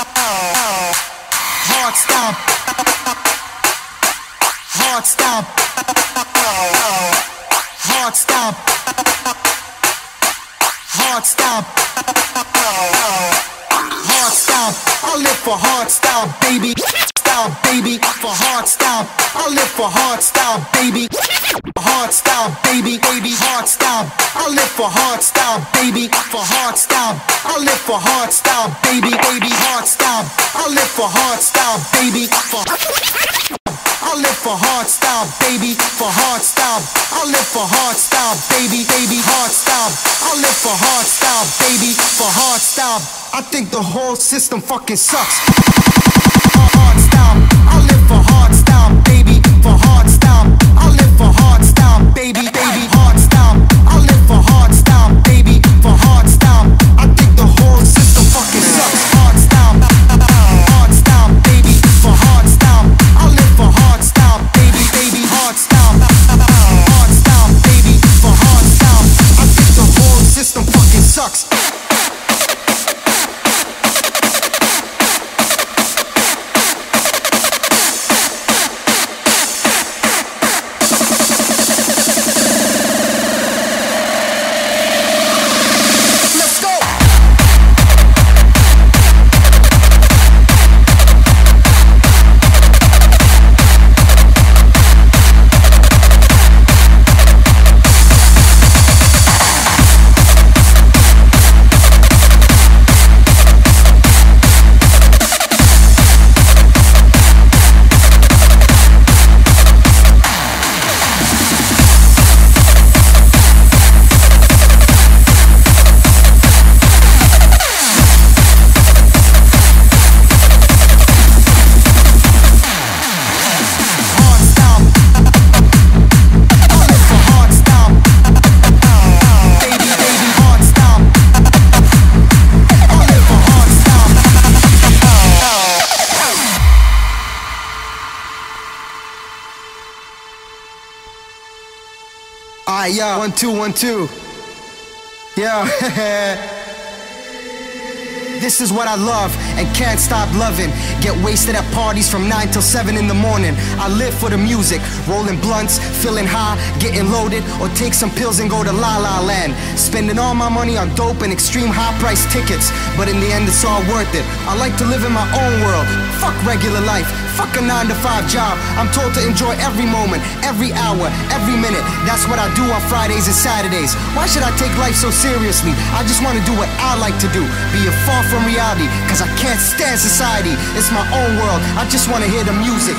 Heart stomp. Heart stomp. Heart stomp. Heart stomp. Heart stomp. I live for heart stomp, baby. Stop, baby, for heart stomp. I live for heart stomp, baby. Heart stomp, baby, baby, heart stomp. I live for heart stomp, baby, for heart stomp. I live for heart stomp, baby, baby, heart stomp. I live for heart stomp, baby, for I live for heart stomp, baby, for heart stomp. I live for heart stomp, baby, baby, heart stomp. I live for heart stomp, baby, for heart stomp. I think the whole system fucking sucks. Heart stomp, I live for heart stomp, baby, for heart stomp. I live for heart stomp, baby, baby, heart stomp. I live for heart stomp, baby, for heart stomp. I think the whole system fucking sucks. Heart stomp, baby, for heart stomp. I live for heart stomp, baby, baby, heart stomp. Heart stomp, baby, for heart stomp. I think the whole system fucking sucks. Yeah, 1, 2, 1, 2. Yeah. This is what I love and can't stop loving. Get wasted at parties from 9 till 7 in the morning. I live for the music, rolling blunts, feeling high, getting loaded, or take some pills and go to La La Land. Spending all my money on dope and extreme high price tickets, but in the end it's all worth it. I like to live in my own world. Fuck regular life, fuck a 9-to-5 job. I'm told to enjoy every moment, every hour, every minute. That's what I do on Fridays and Saturdays. Why should I take life so seriously? I just want to do what I like to do, be a far from reality, cause I can't stand society. It's my own world, I just wanna hear the music.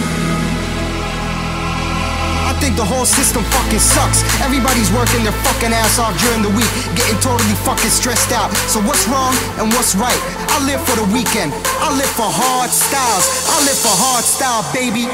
I think the whole system fucking sucks. Everybody's working their fucking ass off during the week, getting totally fucking stressed out. So what's wrong and what's right? I live for the weekend, I live for hard styles. I live for hard style, baby.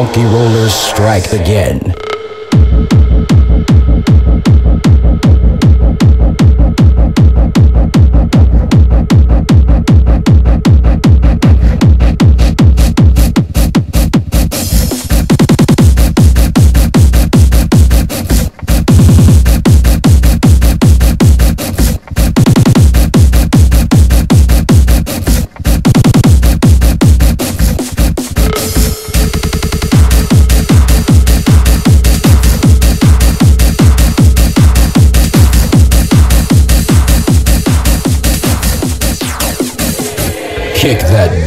Donkey Rollers strike again.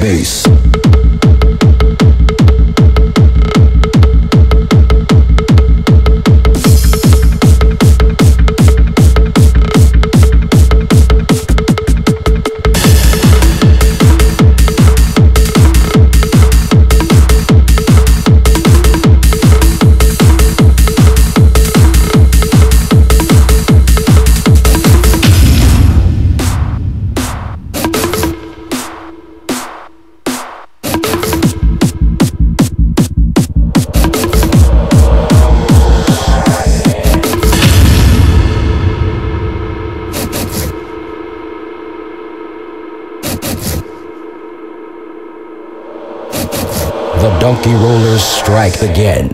bass. The Donkey Rollers strike again.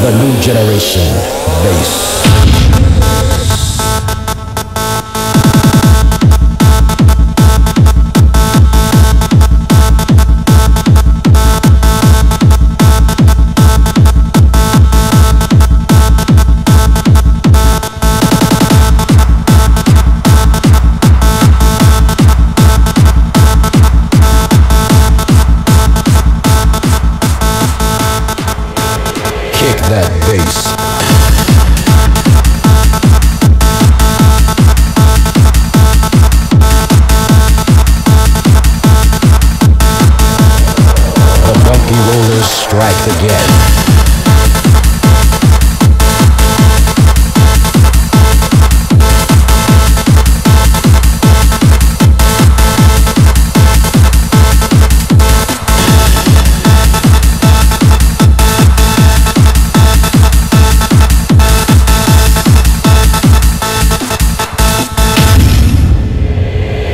The new generation bass. That bass. The Donkey Rollers strike again.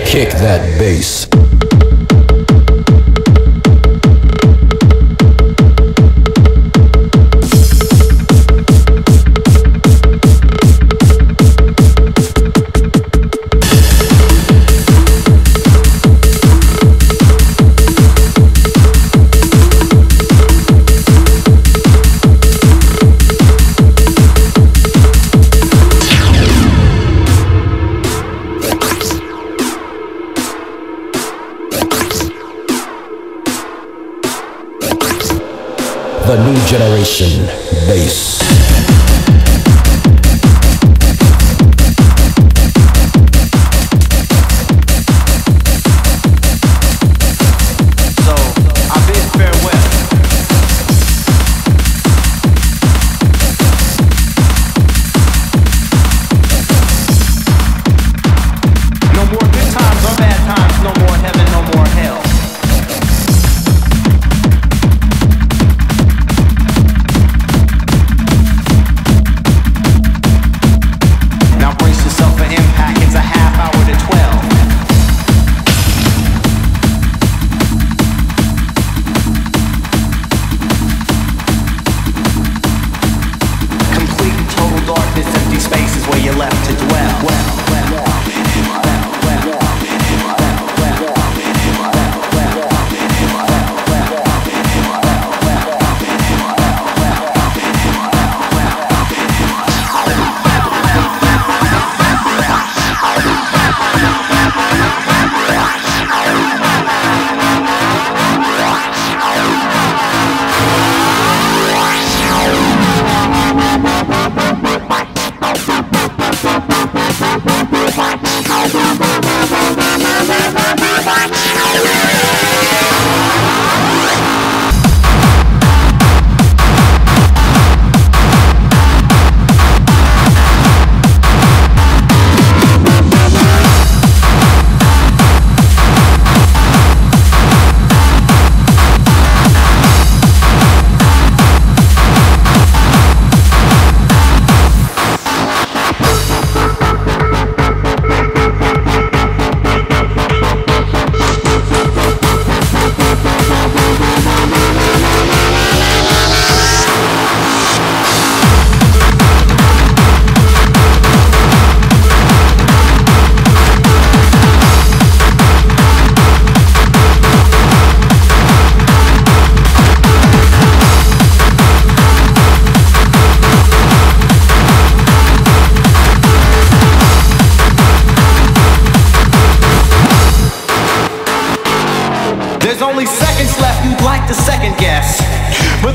Kick that bass. The new generation bass. So I bid farewell. No more good times or bad times, no more heaven, no more hell.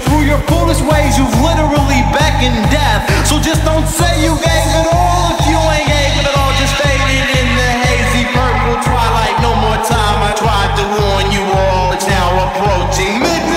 But through your foolish ways, you've literally beckoned death. So just don't say you gave it all if you ain't gave it all. Just faded in the hazy purple twilight. No more time, I tried to warn you all. It's now approaching midnight.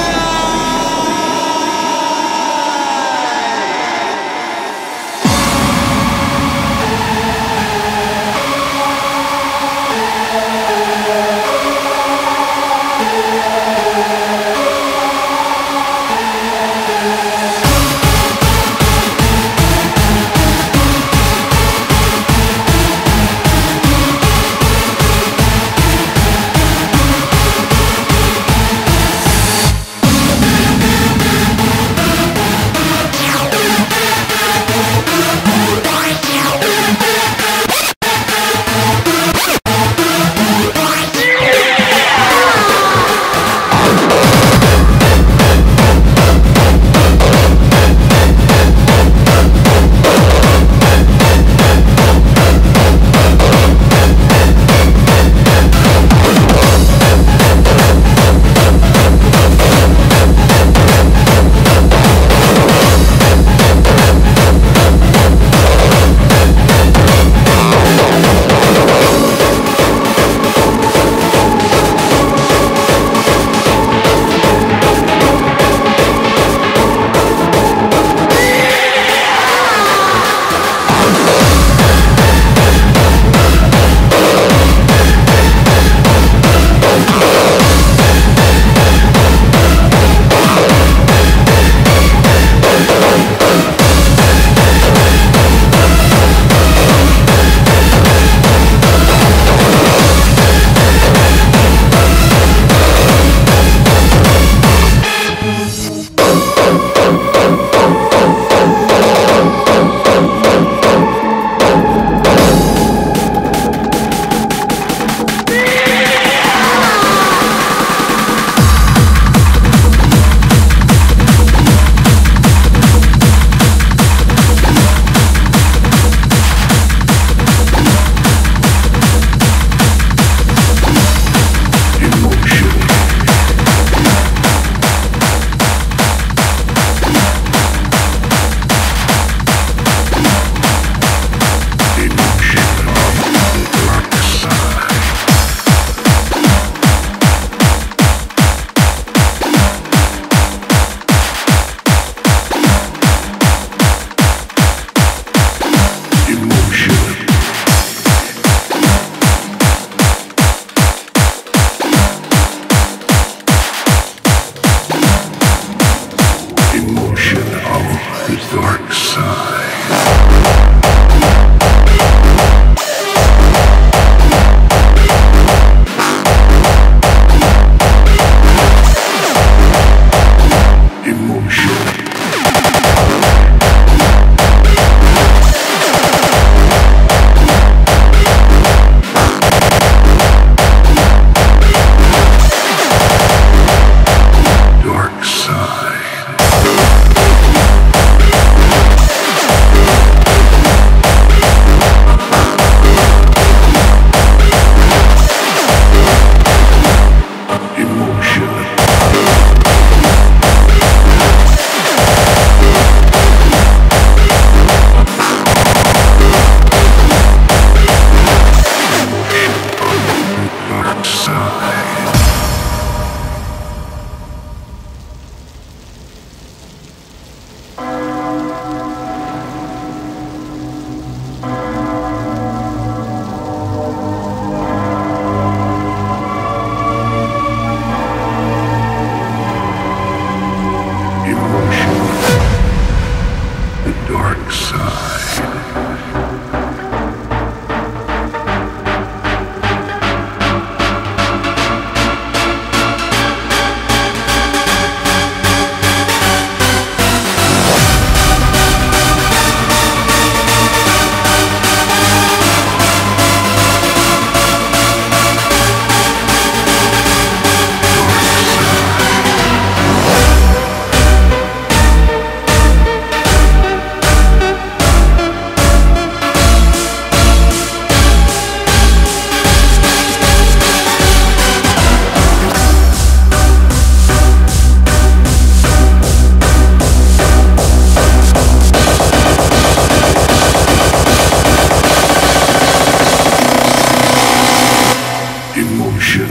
in motion.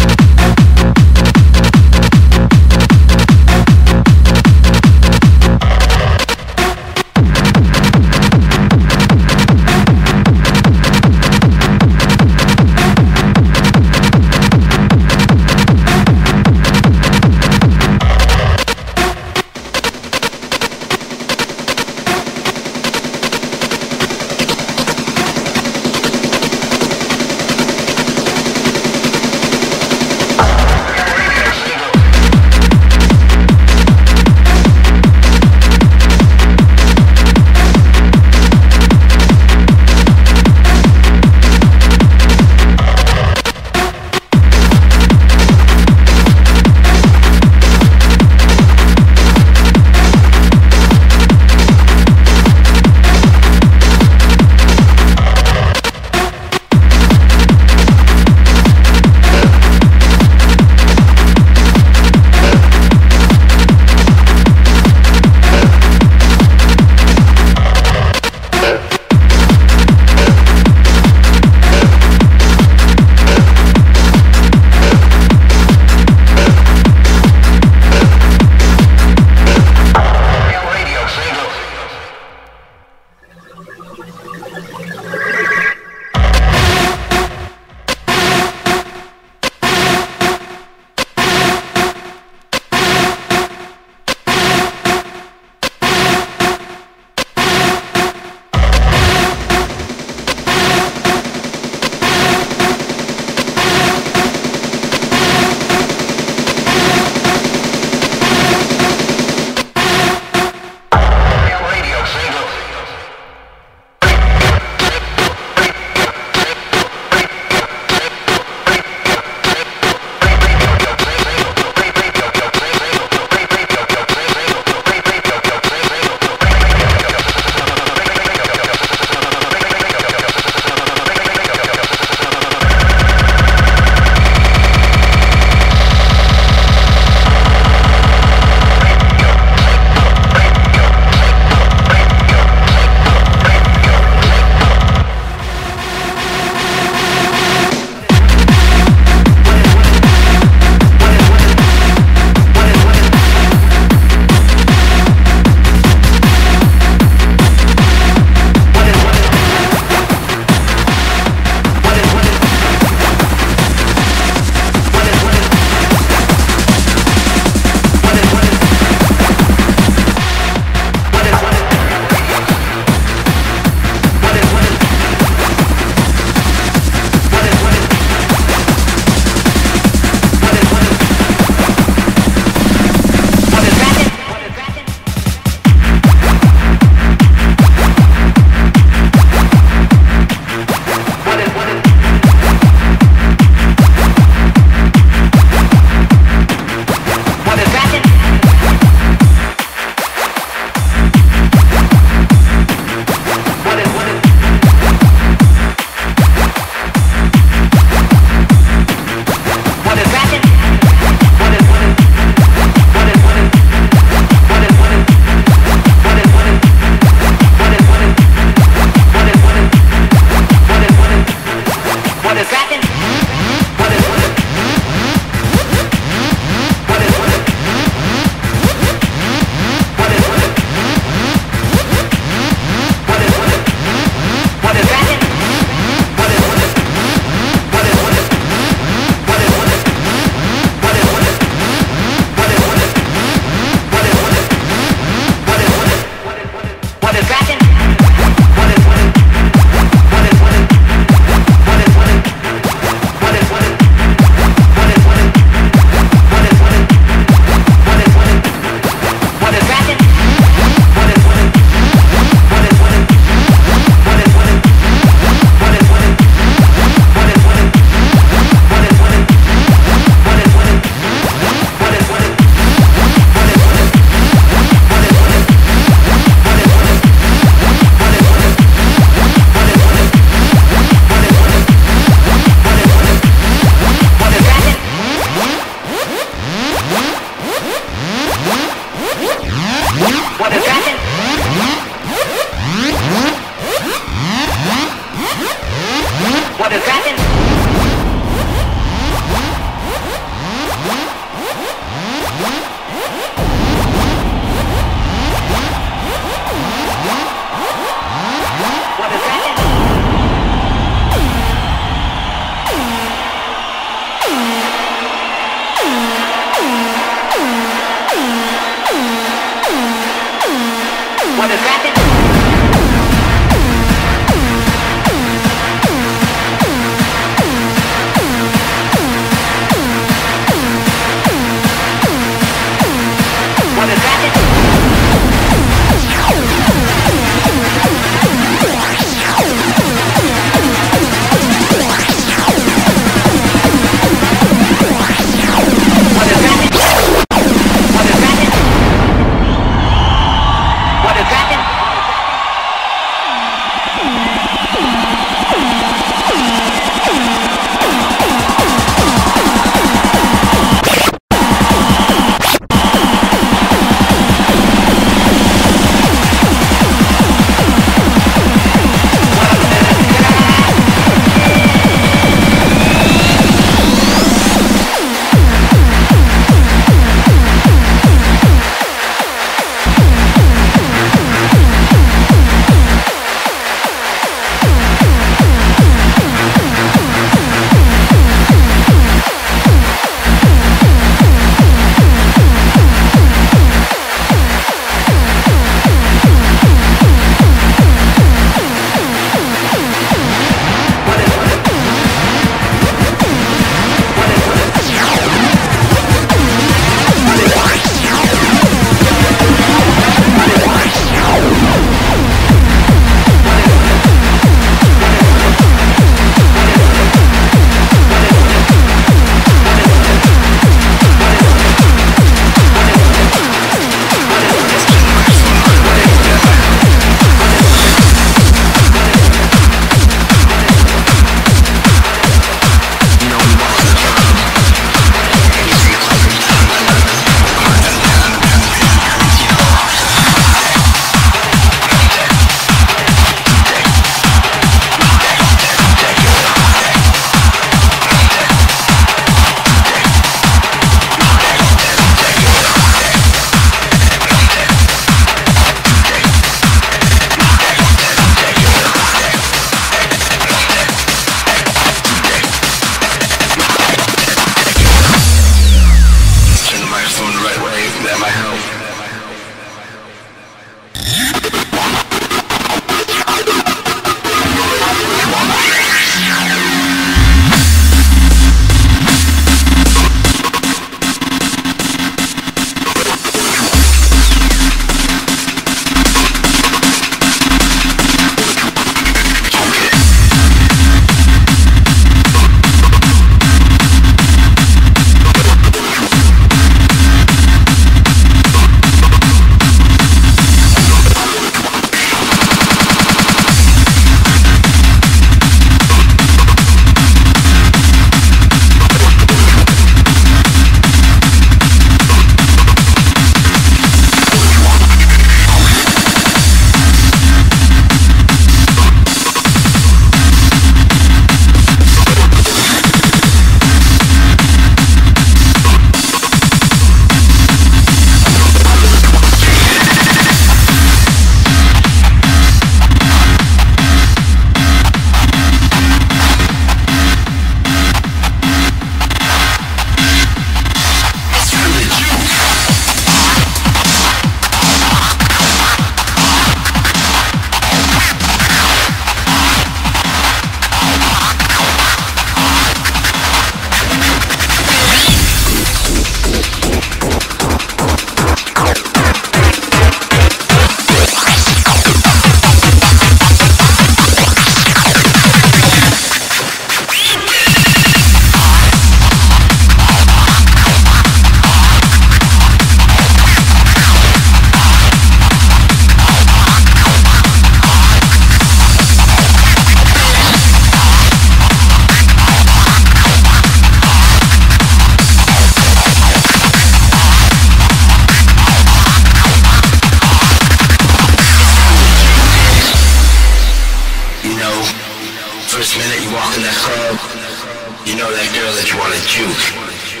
know that girl that you want to juke.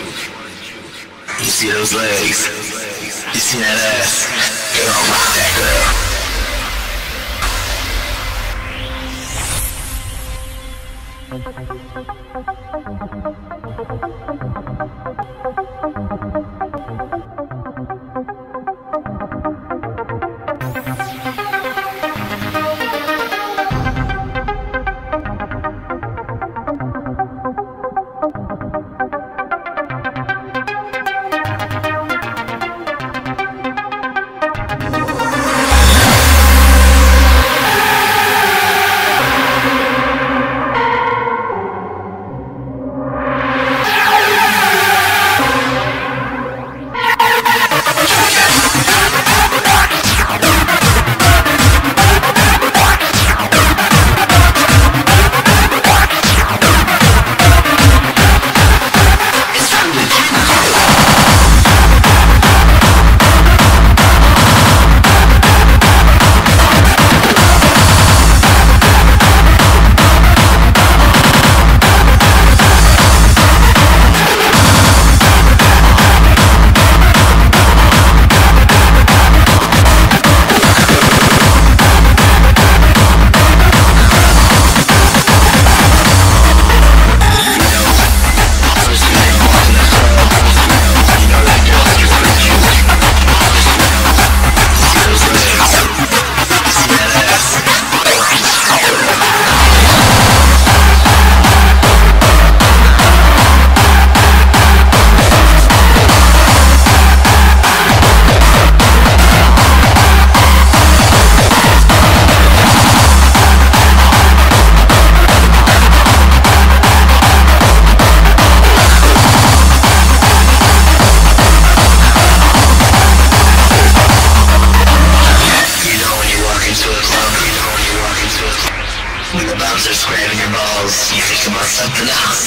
You see those legs? You see that ass? Girl, rock that girl. Bouncer grabbing your balls, you think about something else.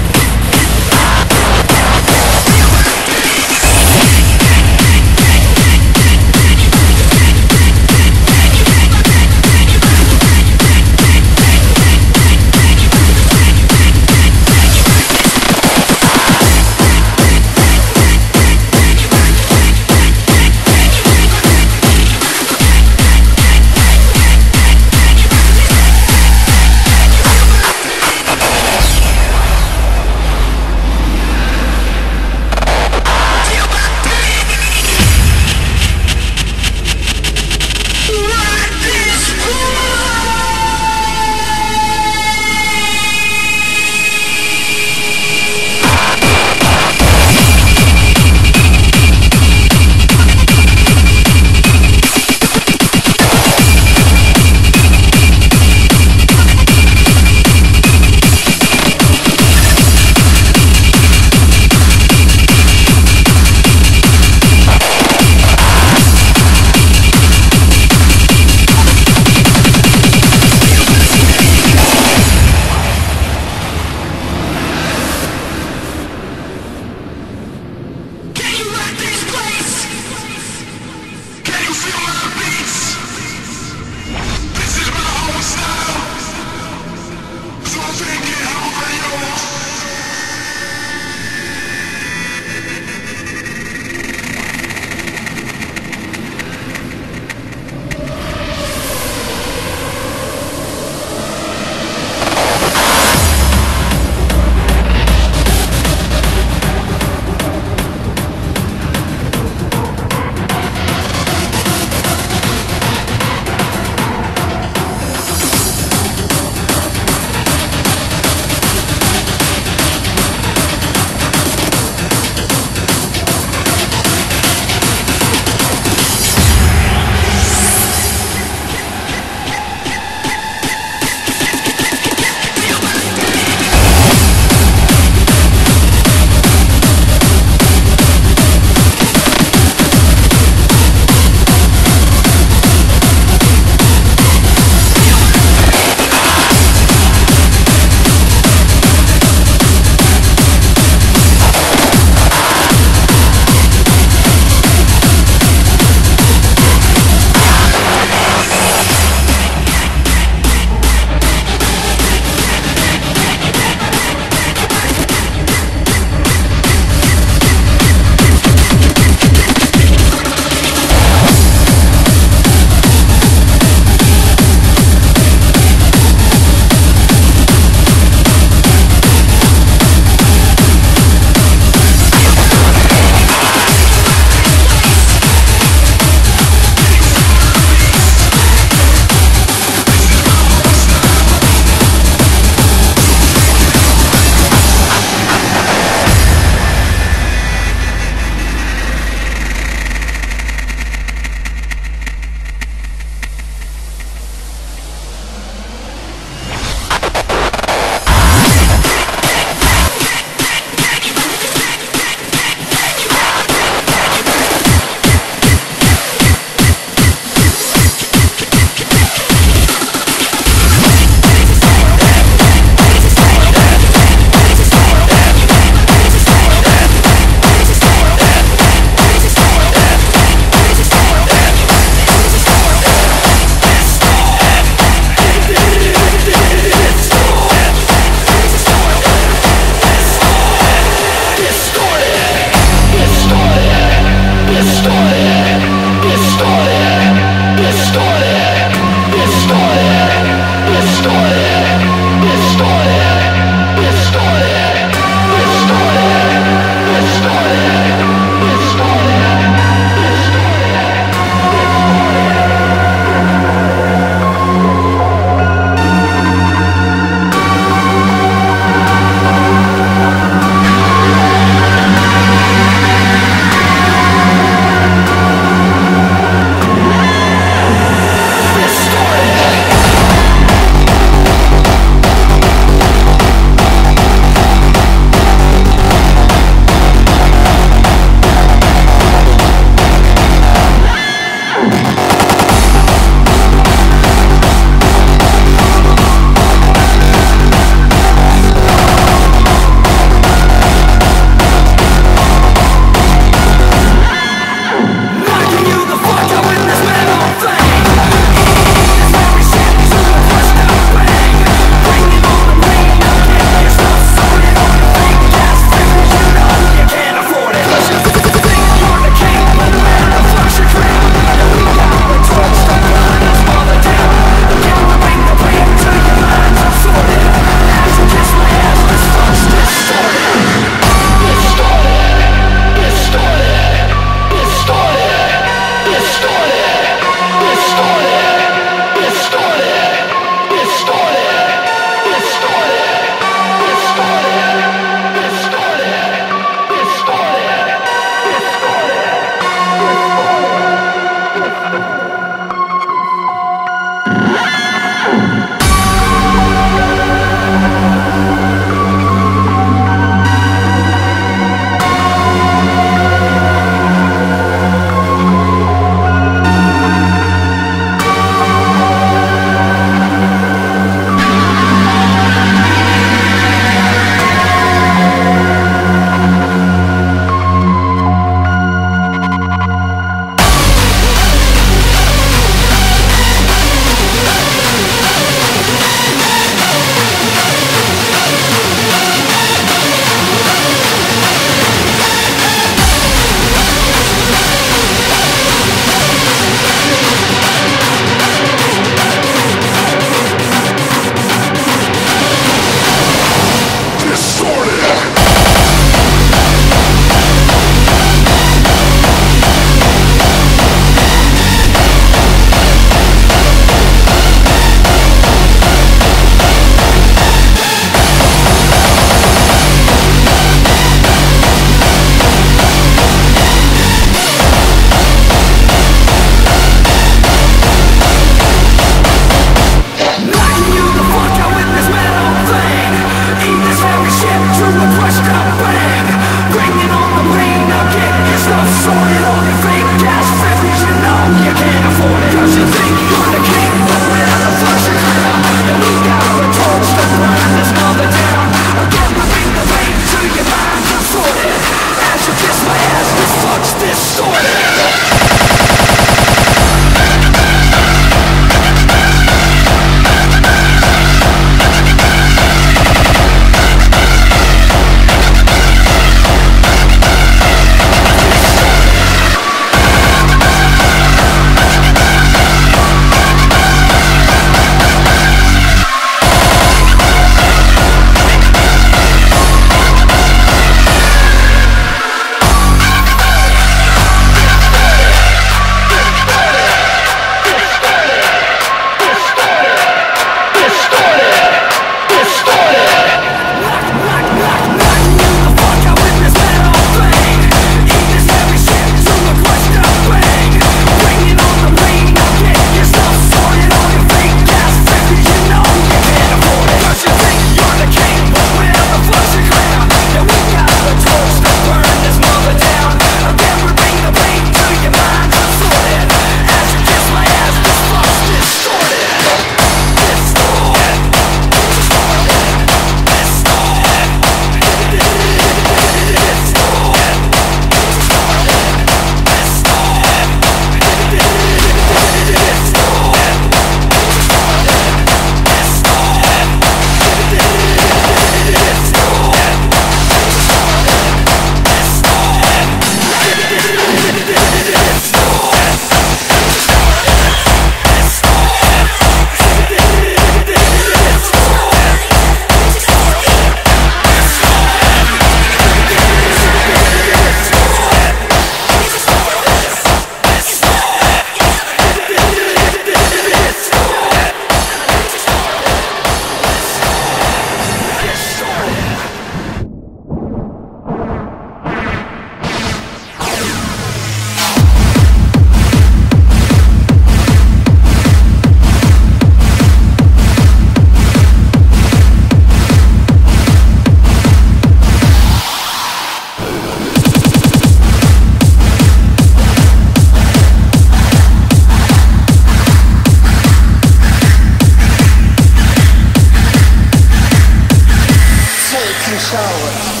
the shower.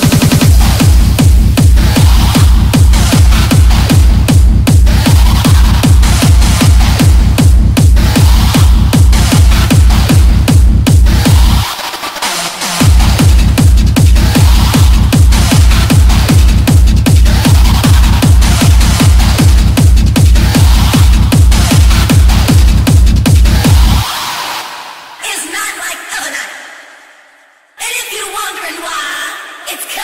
It's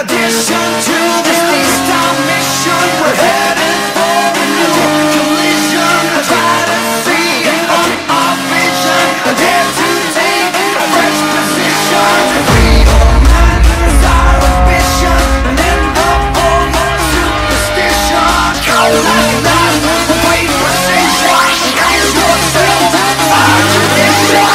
Addition to this distant mission, we're headed for a new collision. I try to see it on our vision. I dare to take a fresh position. We all man is our ambition, and then up all our superstition. Come like that, we'll wait for station. Ask yourself, our tradition.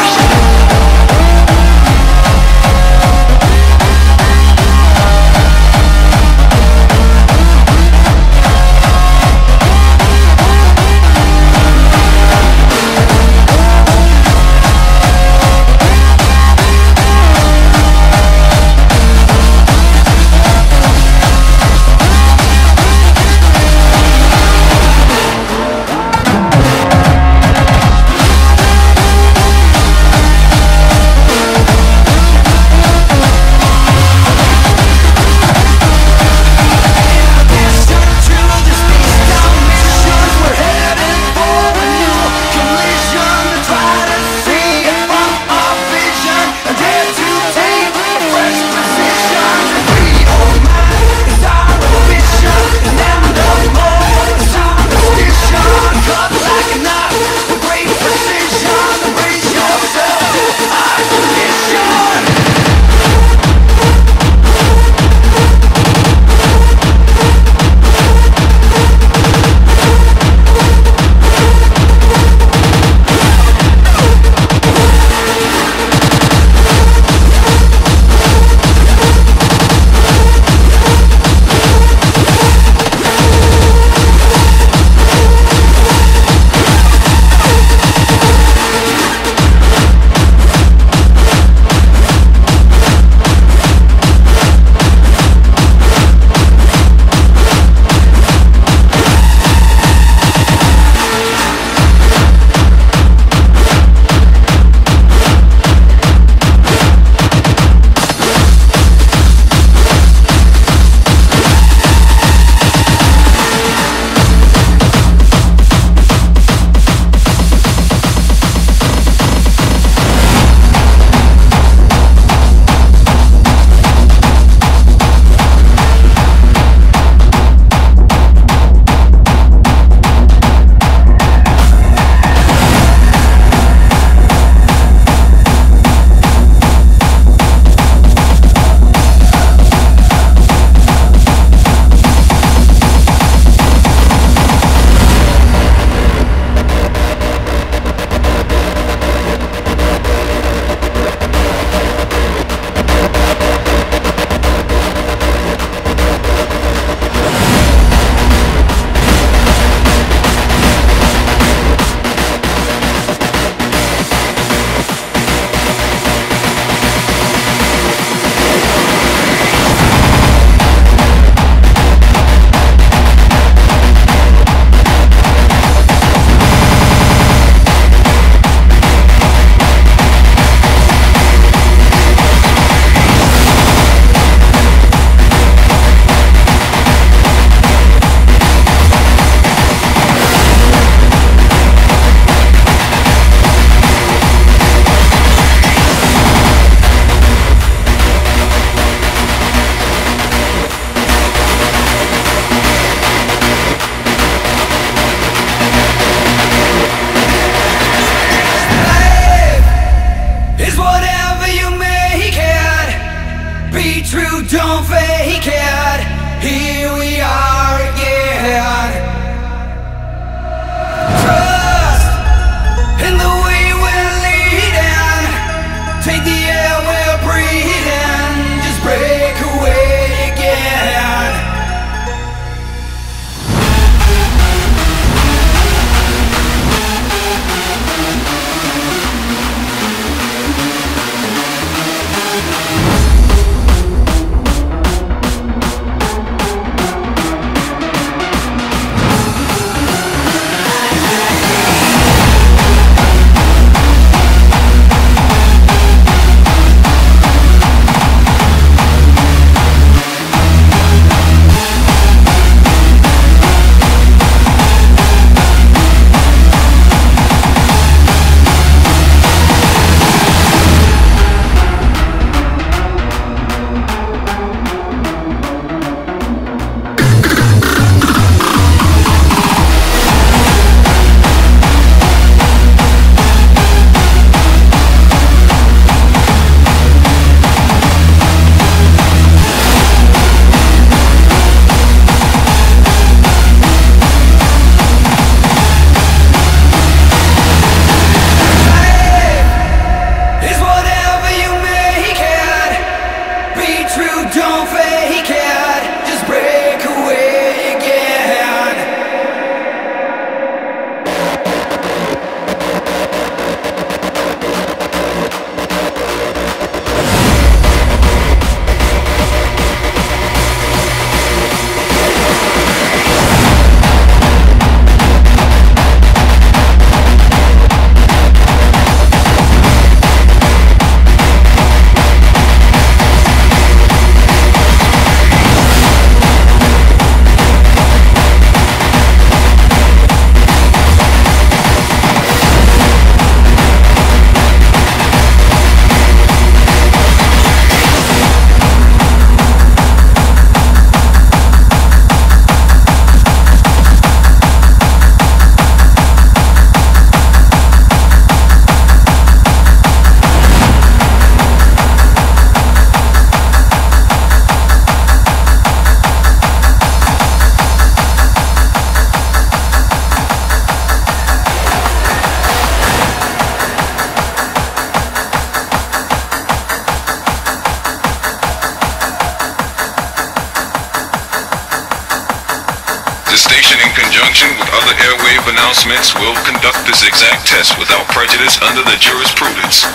pronouncements will conduct this exact test without prejudice under the jurisprudence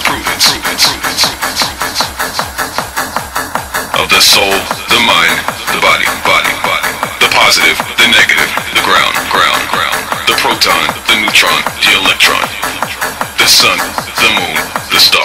of the soul, the mind, the body, the positive, the negative, the ground, the proton, the neutron, the electron, the sun, the moon, the star.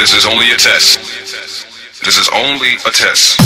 This is only a test. This is only a test.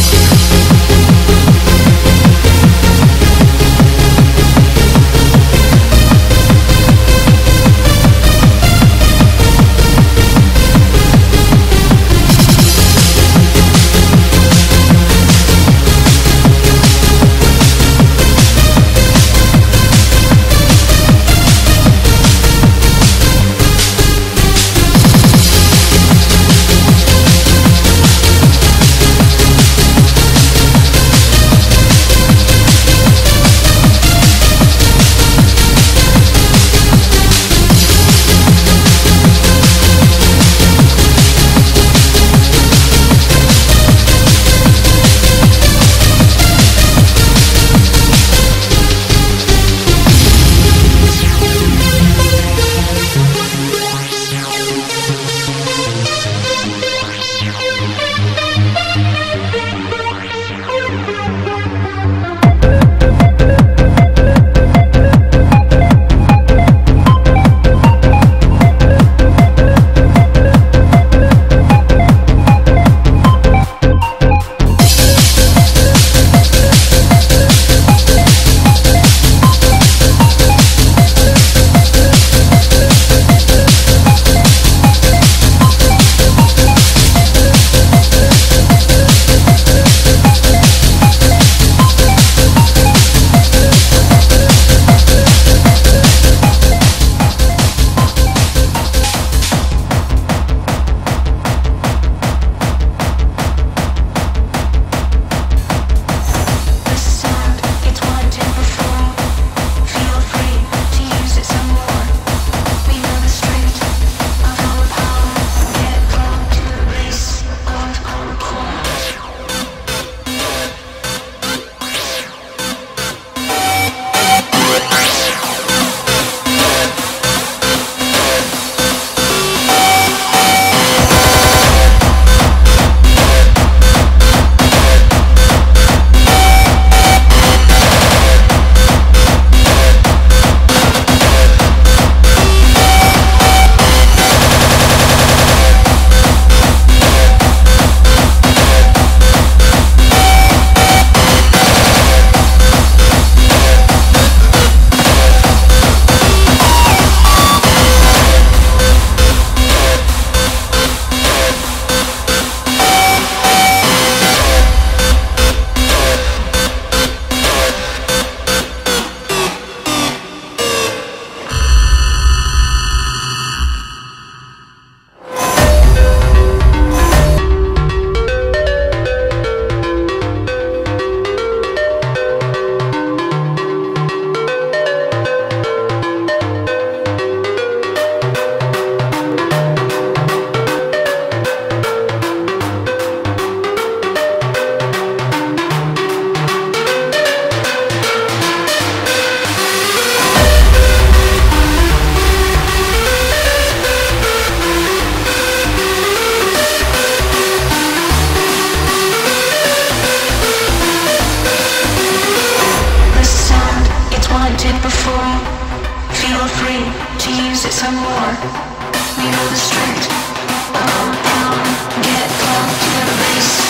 use it some more. We know the strength. Get down to the base.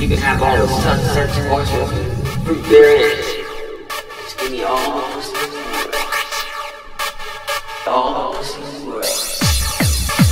You can have all the sunsets, orchards, There it is. Just give me all the pussy in the world. All the pussy in the world.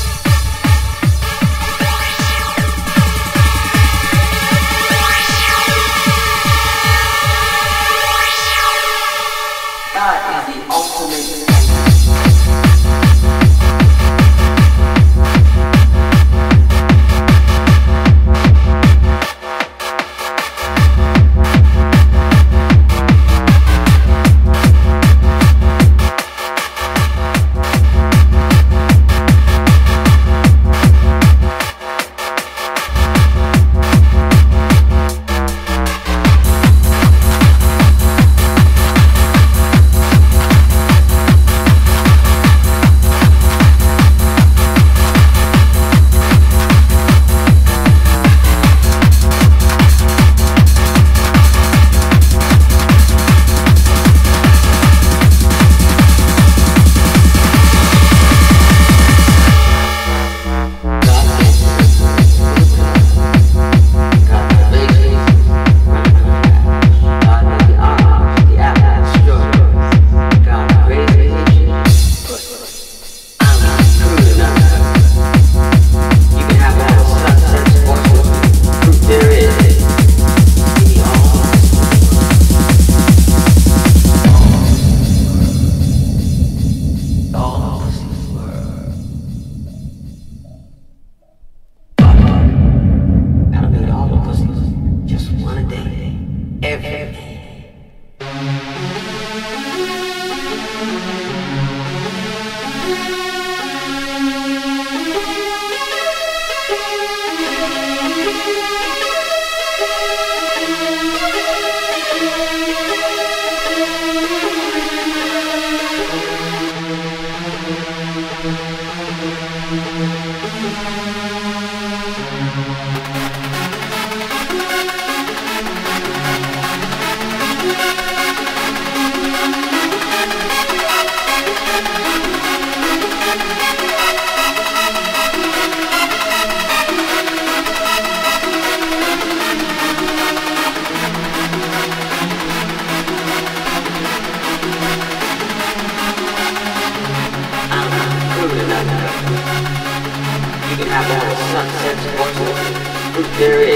There it is.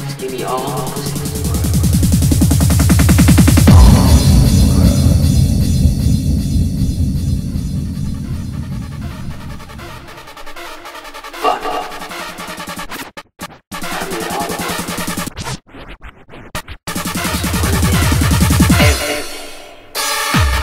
Just give me all the pussy in the world. Fuck up. I mean all the pussy. Everything. Yeah.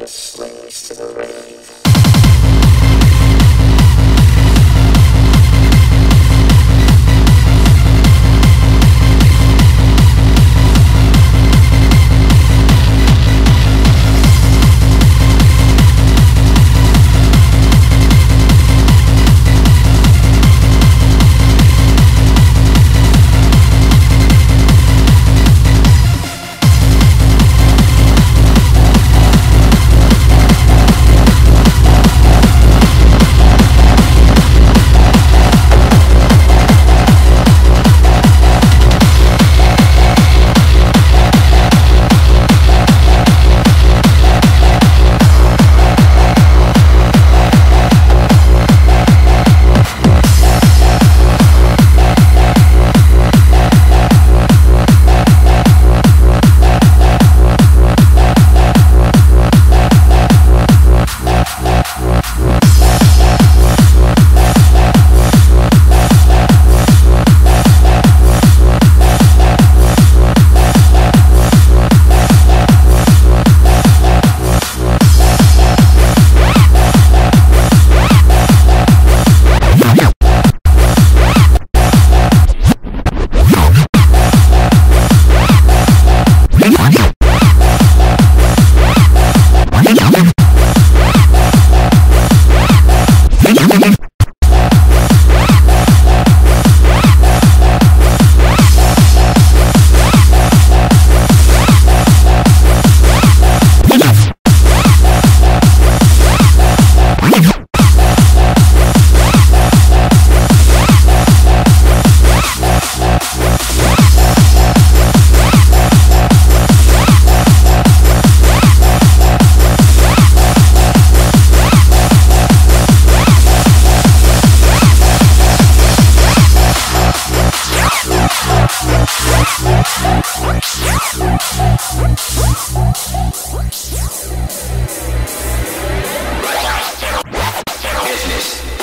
Just swings to the rave. Business.